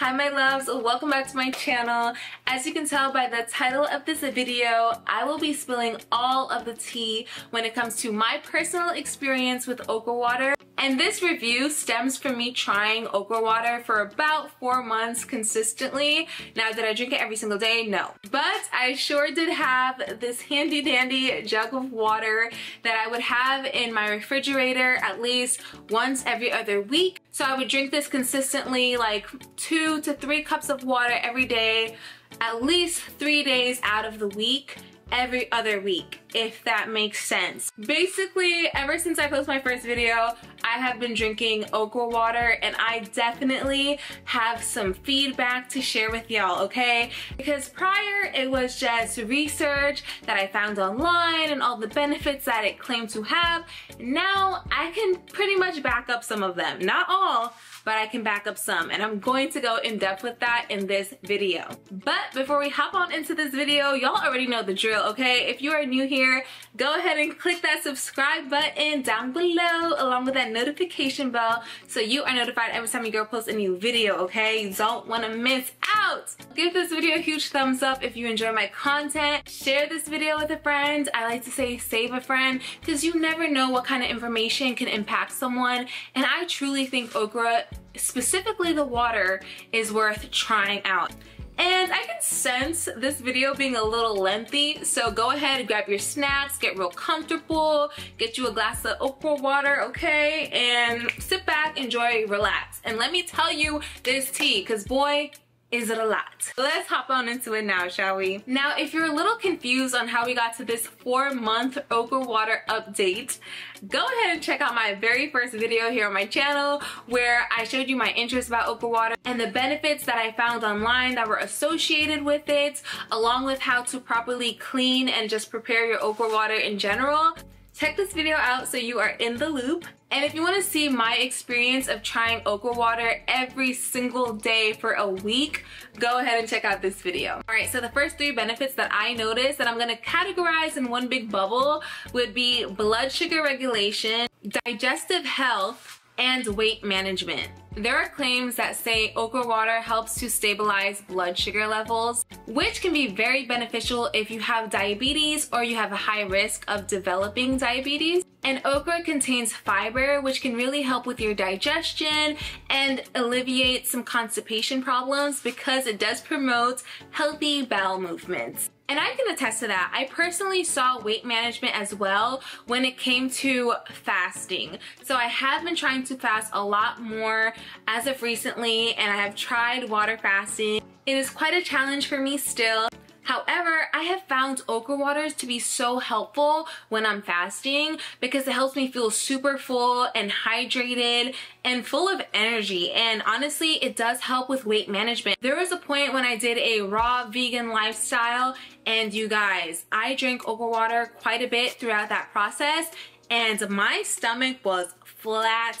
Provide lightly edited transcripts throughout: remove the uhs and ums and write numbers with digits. Hi my loves, welcome back to my channel. As you can tell by the title of this video, I will be spilling all of the tea when it comes to my personal experience with okra water. And this review stems from me trying okra water for about 4 months consistently. Now, did I drink it every single day? No. But I sure did have this handy dandy jug of water that I would have in my refrigerator at least once every other week. So I would drink this consistently, like 2 to 3 cups of water every day, at least 3 days out of the week. Every other week, if that makes sense. Basically, ever since I posted my first video, I have been drinking okra water, and I definitely have some feedback to share with y'all, okay? Because prior, it was just research that I found online and all the benefits that it claimed to have. Now, I can pretty much back up some of them. Not all, but I can back up some, and I'm going to go in depth with that in this video. But before we hop on into this video, y'all already know the drill, okay? If you are new here, go ahead and click that subscribe button down below along with that notification bell so you are notified every time your girl posts a new video, okay? You don't want to miss out! Give this video a huge thumbs up if you enjoy my content. Share this video with a friend. I like to say save a friend because you never know what kind of information can impact someone, and I truly think okra, specifically the water, is worth trying out. And I can sense this video being a little lengthy, so go ahead and grab your snacks, get real comfortable, get you a glass of okra water, okay? And sit back, enjoy, relax. And let me tell you this tea, because boy, is it a lot. Let's hop on into it now, shall we? Now, if you're a little confused on how we got to this 4-month okra water update, go ahead and check out my very first video here on my channel where I showed you my interest about okra water and the benefits that I found online that were associated with it, along with how to properly clean and just prepare your okra water in general. Check this video out so you are in the loop. And if you want to see my experience of trying okra water every single day for a week, go ahead and check out this video. Alright, so the first 3 benefits that I noticed that I'm going to categorize in one big bubble would be blood sugar regulation, digestive health, and weight management. There are claims that say okra water helps to stabilize blood sugar levels, which can be very beneficial if you have diabetes or you have a high risk of developing diabetes. And okra contains fiber, which can really help with your digestion and alleviate some constipation problems because it does promote healthy bowel movements. And I can attest to that. I personally saw weight management as well when it came to fasting. So I have been trying to fast a lot more as of recently, and I have tried water fasting. It is quite a challenge for me still. However, I have found okra waters to be so helpful when I'm fasting because it helps me feel super full and hydrated and full of energy, and honestly, it does help with weight management. There was a point when I did a raw vegan lifestyle, and you guys, I drank okra water quite a bit throughout that process, and my stomach was flat,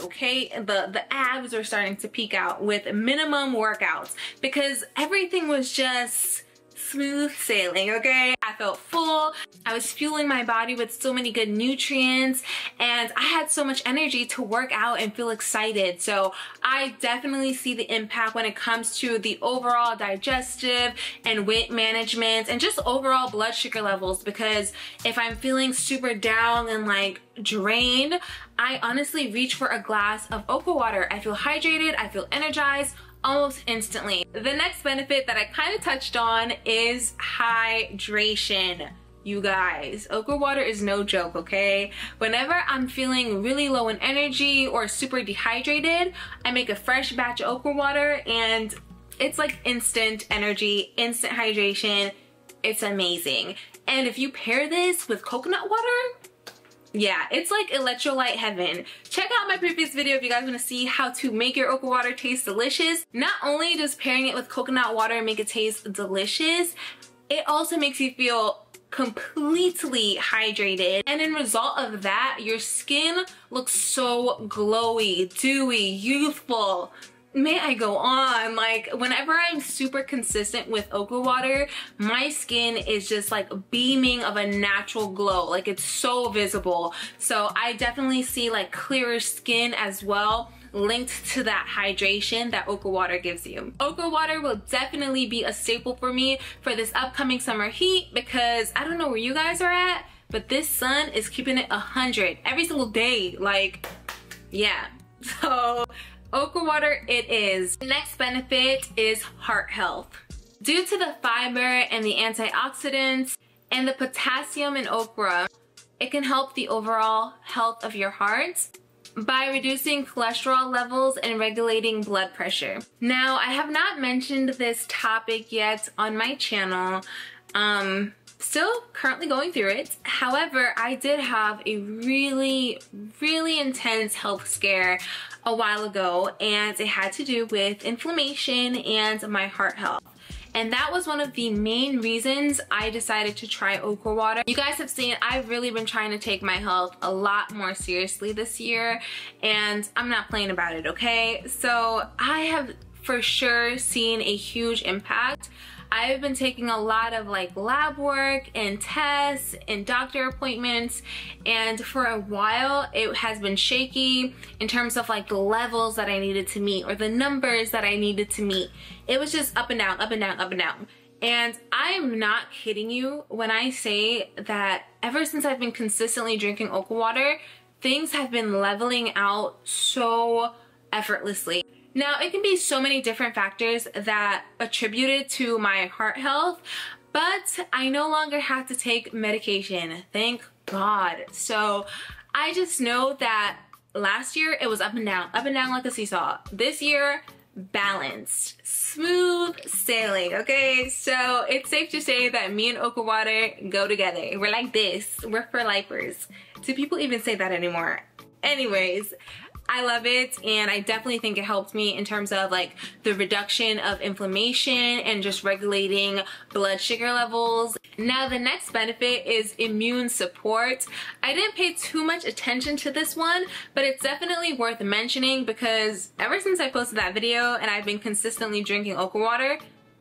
okay? The abs are starting to peek out with minimum workouts because everything was just smooth sailing, okay? I felt full, I was fueling my body with so many good nutrients, and I had so much energy to work out and feel excited. So I definitely see the impact when it comes to the overall digestive and weight management and just overall blood sugar levels, because if I'm feeling super down and like drained, I honestly reach for a glass of okra water. I feel hydrated, I feel energized, almost instantly. The next benefit that I kind of touched on is hydration. You guys, okra water is no joke, okay? Whenever I'm feeling really low in energy or super dehydrated, I make a fresh batch of okra water, and it's like instant energy, instant hydration. It's amazing. And if you pair this with coconut water, yeah, it's like electrolyte heaven. Check out my previous video if you guys want to see how to make your okra water taste delicious. Not only does pairing it with coconut water make it taste delicious, it also makes you feel completely hydrated. And in result of that, your skin looks so glowy, dewy, youthful. May I go on? Like, whenever I'm super consistent with okra water, my skin is just like beaming of a natural glow. Like, it's so visible. So I definitely see like clearer skin as well linked to that hydration that Oka water gives you. Oka water will definitely be a staple for me for this upcoming summer heat, because I don't know where you guys are at, but this sun is keeping it 100 every single day. Like, yeah. So Oka water it is. The next benefit is heart health. Due to the fiber and the antioxidants and the potassium in okra, it can help the overall health of your heart by reducing cholesterol levels and regulating blood pressure. Now, I have not mentioned this topic yet on my channel. Still currently going through it. However, I did have a really intense health scare a while ago, and it had to do with inflammation and my heart health. And that was one of the main reasons I decided to try Oka water. You guys have seen I've really been trying to take my health a lot more seriously this year, and I'm not playing about it, okay? So I have for sure seen a huge impact. I've been taking a lot of like lab work and tests and doctor appointments, and for a while it has been shaky in terms of like the levels that I needed to meet or the numbers that I needed to meet. It was just up and down, up and down, up and down. And I'm not kidding you when I say that ever since I've been consistently drinking Oka water, things have been leveling out so effortlessly. Now, it can be so many different factors that attributed to my heart health, but I no longer have to take medication, thank God. So I just know that last year it was up and down like a seesaw. This year, balanced, smooth sailing, okay? So it's safe to say that me and Oka water go together. We're like this, we're for lifers. Do people even say that anymore? Anyways, I love it, and I definitely think it helped me in terms of like the reduction of inflammation and just regulating blood sugar levels. Now, the next benefit is immune support. I didn't pay too much attention to this one, but it's definitely worth mentioning because ever since I posted that video and I've been consistently drinking Oka water,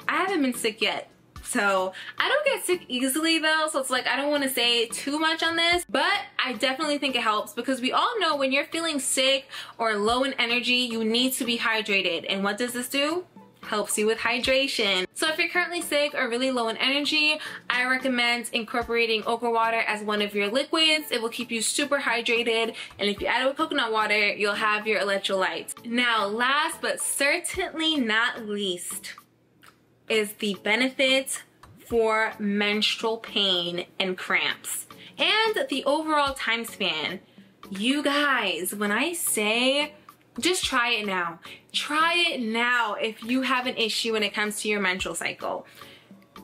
I haven't been sick yet. So I don't get sick easily though, so it's like I don't want to say too much on this, but I definitely think it helps because we all know when you're feeling sick or low in energy, you need to be hydrated. And what does this do? Helps you with hydration. So if you're currently sick or really low in energy, I recommend incorporating Oka water as one of your liquids. It will keep you super hydrated, and if you add it with coconut water, you'll have your electrolytes. Now, last but certainly not least, is the benefits for menstrual pain and cramps and the overall time span. You guys, when I say just try it now, try it now if you have an issue when it comes to your menstrual cycle.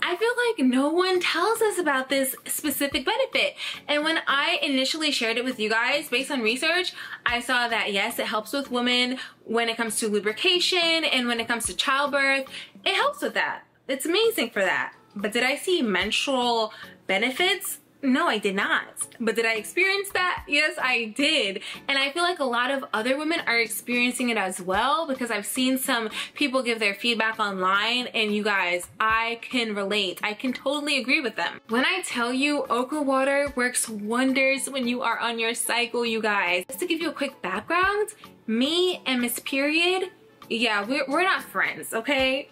I feel like no one tells us about this specific benefit. And when I initially shared it with you guys, based on research, I saw that yes, it helps with women when it comes to lubrication and when it comes to childbirth. It helps with that. It's amazing for that. But did I see menstrual benefits? No, I did not. But did I experience that? Yes, I did. And I feel like a lot of other women are experiencing it as well, because I've seen some people give their feedback online, and you guys, I can relate. I can totally agree with them. When I tell you Oka water works wonders when you are on your cycle, you guys. Just to give you a quick background, me and Miss Period, yeah, we're not friends, okay?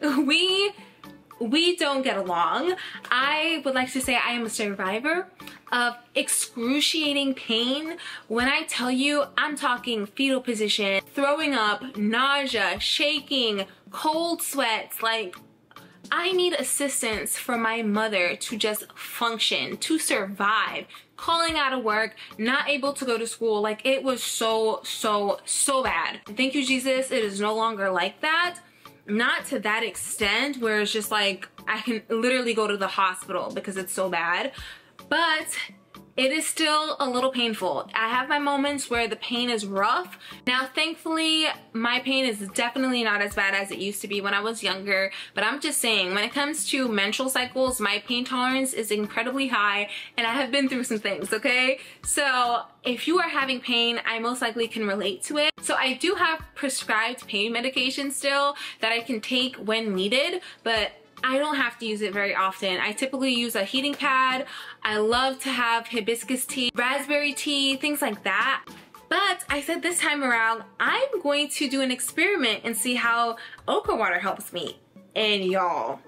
We don't get along. I would like to say I am a survivor of excruciating pain. When I tell you, I'm talking fetal position, throwing up, nausea, shaking, cold sweats. Like, I need assistance from my mother to just function, to survive. Calling out of work, not able to go to school. Like, it was so bad. Thank you, Jesus. It is no longer like that. Not to that extent where it's just like I can literally go to the hospital because it's so bad, but it is still a little painful. I have my moments where the pain is rough. Now, thankfully, my pain is definitely not as bad as it used to be when I was younger, but I'm just saying, when it comes to menstrual cycles, my pain tolerance is incredibly high, and I have been through some things, okay? So if you are having pain, I most likely can relate to it. So I do have prescribed pain medication still that I can take when needed, but I don't have to use it very often. I typically use a heating pad. I love to have hibiscus tea, raspberry tea, things like that. But I said this time around, I'm going to do an experiment and see how okra water helps me. And y'all,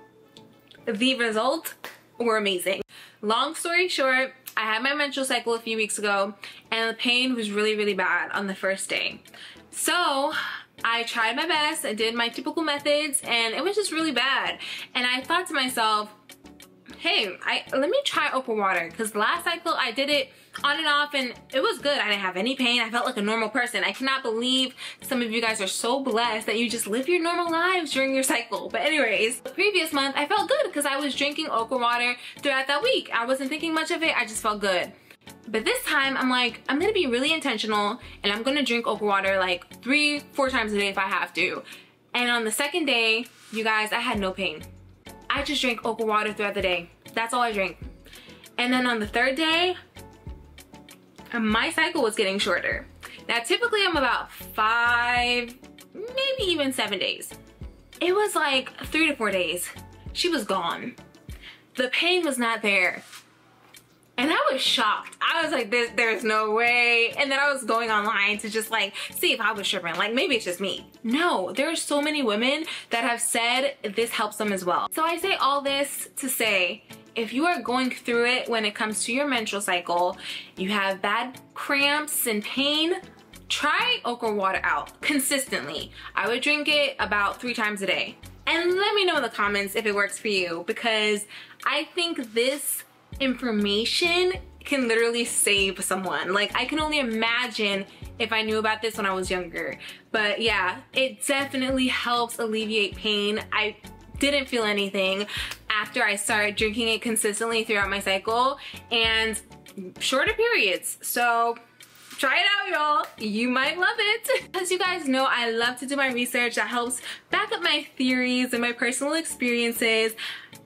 the results were amazing. Long story short, I had my menstrual cycle a few weeks ago and the pain was really, really bad on the first day. So I tried my best, I did my typical methods, and it was just really bad. And I thought to myself, hey, let me try okra water, because last cycle I did it on and off and it was good. I didn't have any pain. I felt like a normal person. I cannot believe some of you guys are so blessed that you just live your normal lives during your cycle. But anyways, the previous month I felt good because I was drinking okra water throughout that week. I wasn't thinking much of it. I just felt good. But this time I'm like, I'm gonna be really intentional and I'm gonna drink okra water like 3-4 times a day if I have to. And on the second day, you guys, I had no pain. I just drank okra water throughout the day. That's all I drank. And then on the third day, my cycle was getting shorter. Now typically I'm about 5, maybe even 7 days. It was like 3 to 4 days. She was gone. The pain was not there. And I was shocked. I was like, there's no way. And then I was going online to just like see if I was tripping. Like maybe it's just me. No, there are so many women that have said this helps them as well. So I say all this to say, if you are going through it when it comes to your menstrual cycle, you have bad cramps and pain, try okra water out consistently. I would drink it about 3 times a day. And let me know in the comments if it works for you, because I think this information can literally save someone. Like, I can only imagine if I knew about this when I was younger. But yeah, it definitely helps alleviate pain. I didn't feel anything after I started drinking it consistently throughout my cycle and shorter periods. So try it out, y'all. You might love it. As you guys know, I love to do my research that helps back up my theories and my personal experiences.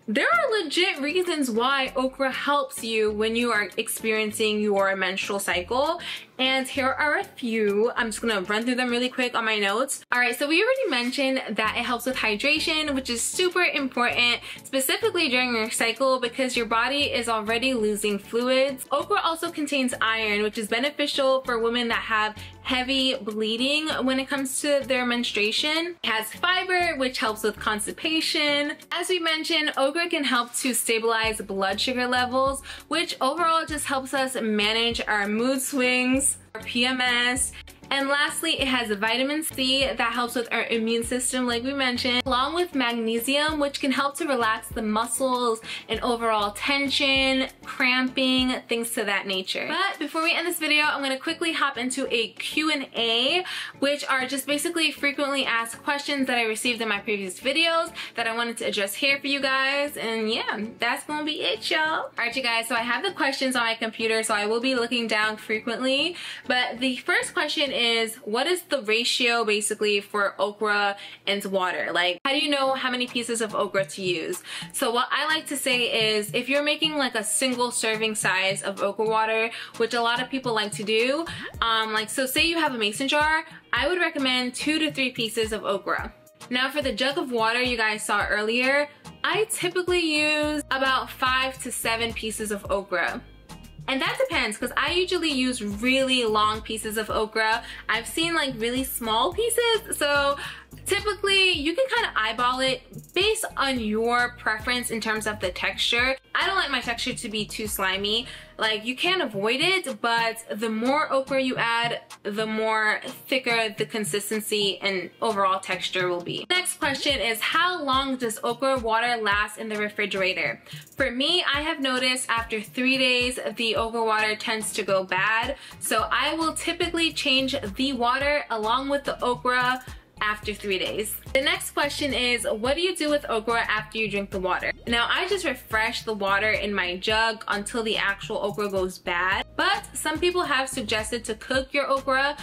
There are legit reasons why okra helps you when you are experiencing your menstrual cycle. And here are a few. I'm just gonna run through them really quick on my notes. All right, so we already mentioned that it helps with hydration, which is super important, specifically during your cycle because your body is already losing fluids. Okra also contains iron, which is beneficial for women that have heavy bleeding when it comes to their menstruation. It has fiber, which helps with constipation. As we mentioned, okra can help to stabilize blood sugar levels, which overall just helps us manage our mood swings, our PMS. And lastly, it has vitamin C that helps with our immune system, like we mentioned, along with magnesium, which can help to relax the muscles and overall tension, cramping, things to that nature. But before we end this video, I'm gonna quickly hop into a Q&A, which are just basically frequently asked questions that I received in my previous videos that I wanted to address here for you guys. And yeah, that's gonna be it, y'all. All right, you guys, so I have the questions on my computer, so I will be looking down frequently. But the first question is, what is the ratio basically for okra and water? Like, how do you know how many pieces of okra to use? So what I like to say is, if you're making like a single serving size of okra water, which a lot of people like to do, like, so say you have a mason jar, I would recommend 2 to 3 pieces of okra. Now for the jug of water you guys saw earlier, I typically use about 5 to 7 pieces of okra. And that depends, because I usually use really long pieces of okra. I've seen like really small pieces, so typically you can kind of eyeball it based on your preference in terms of the texture. I don't like my texture to be too slimy. Like, you can avoid it, but the more okra you add, the more thicker the consistency and overall texture will be. Next question is, how long does okra water last in the refrigerator? For me, I have noticed after 3 days, the okra water tends to go bad. So I will typically change the water along with the okra after 3 days. The next question is, what do you do with okra after you drink the water? Now, I just refresh the water in my jug until the actual okra goes bad, but some people have suggested to cook your okra,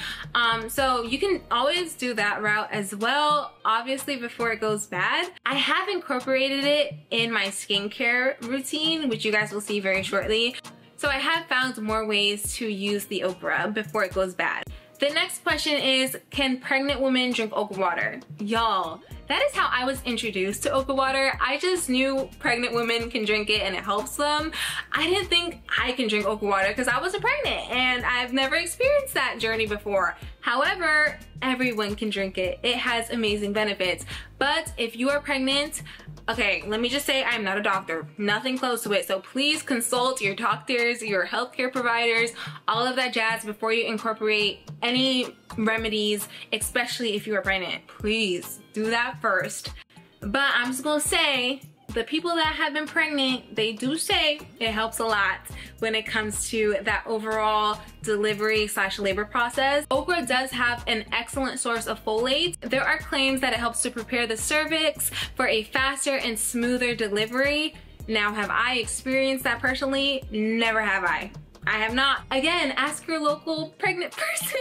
so you can always do that route as well, obviously before it goes bad. I have incorporated it in my skincare routine, which you guys will see very shortly, so I have found more ways to use the okra before it goes bad. The next question is, can pregnant women drink Oka water? Y'all, that is how I was introduced to Oka water. I just knew pregnant women can drink it and it helps them. I didn't think I can drink Oka water because I wasn't pregnant and I've never experienced that journey before. However, everyone can drink it. It has amazing benefits. But if you are pregnant, okay, let me just say I'm not a doctor, nothing close to it. So please consult your doctors, your healthcare providers, all of that jazz before you incorporate any remedies, especially if you are pregnant. Please do that first. But I'm just gonna say, the people that have been pregnant, they do say it helps a lot when it comes to that overall delivery/labor process. Okra does have an excellent source of folate. There are claims that it helps to prepare the cervix for a faster and smoother delivery. Now, have I experienced that personally? Never have I. I have not. Again, ask your local pregnant person.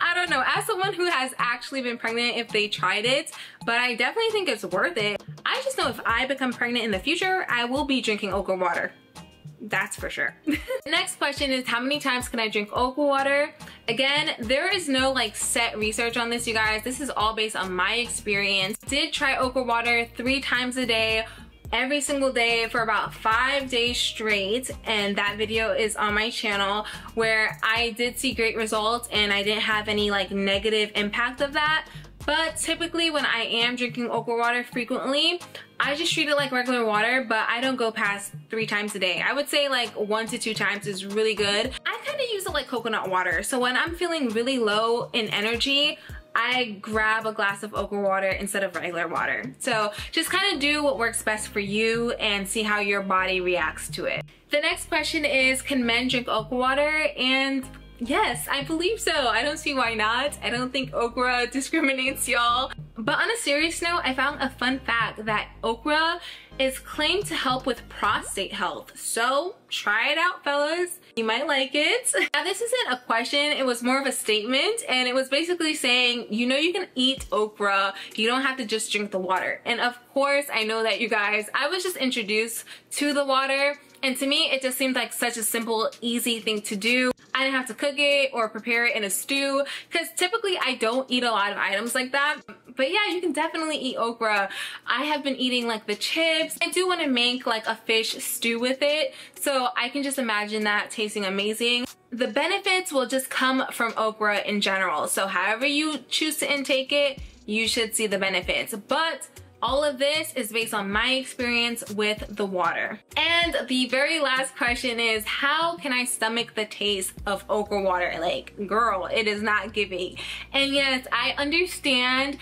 I don't know, as someone who has actually been pregnant, if they tried it, but I definitely think it's worth it. I just know if I become pregnant in the future, I will be drinking Oka water. That's for sure. Next question is, how many times can I drink Oka water? Again, there is no like set research on this, you guys. This is all based on my experience. Did try Oka water 3 times a day. Every single day for about 5 days straight, and that video is on my channel where I did see great results and I didn't have any like negative impact of that. But typically when I am drinking Oka water frequently, I just treat it like regular water, but I don't go past 3 times a day. I would say like 1 to 2 times is really good. I kind of use it like coconut water, so when I'm feeling really low in energy, I grab a glass of Oka water instead of regular water. So just kind of do what works best for you and see how your body reacts to it. The next question is, can men drink Oka water? And yes, I believe so. I don't see why not. I don't think okra discriminates, y'all. But on a serious note, I found a fun fact that okra is claimed to help with prostate health. So try it out, fellas. You might like it. Now, this isn't a question, it was more of a statement, and it was basically saying, you know, you can eat okra, you don't have to just drink the water. And of course, I know that, you guys, I was just introduced to the water, and to me, it just seemed like such a simple, easy thing to do. I didn't have to cook it or prepare it in a stew, because typically I don't eat a lot of items like that. But yeah, you can definitely eat okra. I have been eating like the chips. I do want to make like a fish stew with it, so I can just imagine that tasting amazing. The benefits will just come from okra in general, so however you choose to intake it, you should see the benefits. But all of this is based on my experience with the water. And the very last question is, how can I stomach the taste of Oka water? Like, girl, it is not giving. And yes, I understand.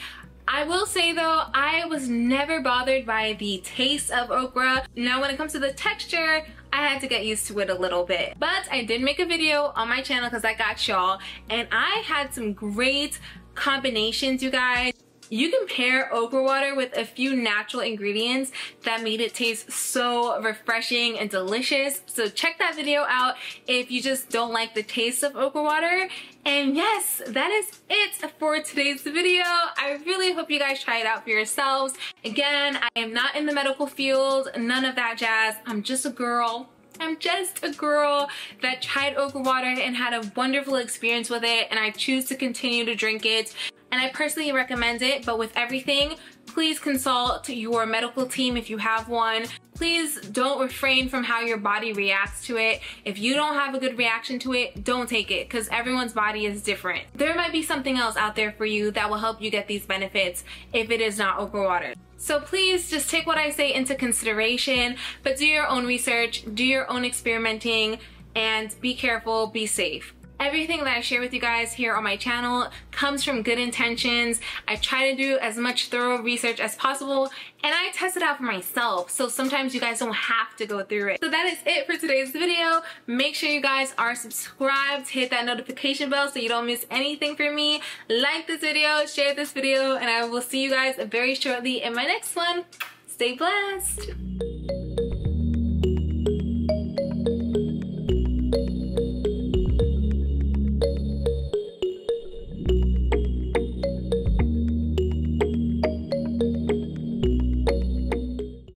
I will say though, I was never bothered by the taste of okra. Now, when it comes to the texture, I had to get used to it a little bit. But I did make a video on my channel because I got y'all, and I had some great combinations, you guys. You can pair Oka water with a few natural ingredients that made it taste so refreshing and delicious. So check that video out if you just don't like the taste of Oka water. And yes, that is it for today's video. I really hope you guys try it out for yourselves. Again, I am not in the medical field, none of that jazz. I'm just a girl. I'm just a girl that tried Oka water and had a wonderful experience with it, and I choose to continue to drink it. And I personally recommend it, but with everything, please consult your medical team if you have one. Please don't refrain from how your body reacts to it. If you don't have a good reaction to it, don't take it, because everyone's body is different. There might be something else out there for you that will help you get these benefits if it is not Oka water. So please just take what I say into consideration, but do your own research, do your own experimenting, and be careful, be safe. Everything that I share with you guys here on my channel comes from good intentions. I try to do as much thorough research as possible, and I test it out for myself, so sometimes you guys don't have to go through it. So that is it for today's video. Make sure you guys are subscribed, hit that notification bell so you don't miss anything from me. Like this video, share this video, and I will see you guys very shortly in my next one. Stay blessed.